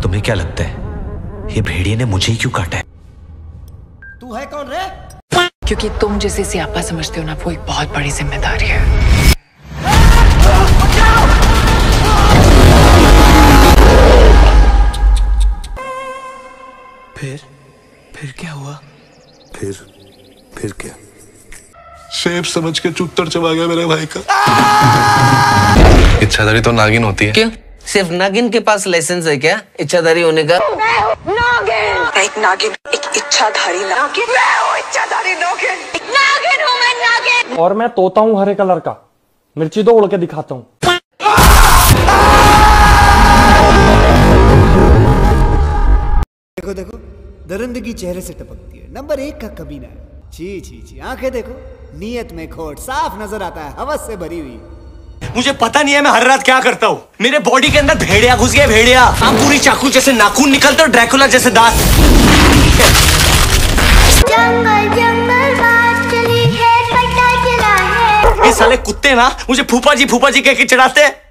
तुम्हें क्या लगता है ये भेड़िए ने मुझे ही क्यों काटा है? तू है कौन रे? क्योंकि तुम जिसे सियापा समझते हो ना, वो एक बहुत बड़ी जिम्मेदारी है। फिर क्या हुआ? फिर क्या? शेप समझ के चुत्तर चबा गया मेरे भाई का। इच्छाधारी तो नागिन होती है। क्यों? सिर्फ नागिन के पास लाइसेंस है क्या इच्छाधारी होने का? मैं हूं नागिन। एक नागिन, एक इच्छाधारी नागिन। मैं हूं इच्छाधारी नागिन। नागिन हूं मैं, नागिन। और मैं तोता हूँ हरे कलर का। मिर्ची दो उड़ के दिखाता हूँ। देखो देखो, दरिंदगी चेहरे से टपकती है। नंबर 1 का कमीना है। छी छी छी, आंखें देखो, नीयत में खोट साफ नजर आता है, हवस से भरी हुई। मुझे पता नहीं है मैं हर रात क्या करता हूँ। मेरे बॉडी के अंदर भेड़िया घुस गया, भेड़िया। आप पूरी चाकू जैसे नाखून निकलते और ड्रैकुला जैसे दांत। ये साले कुत्ते ना मुझे फूफा जी कह के चिढ़ाते हैं।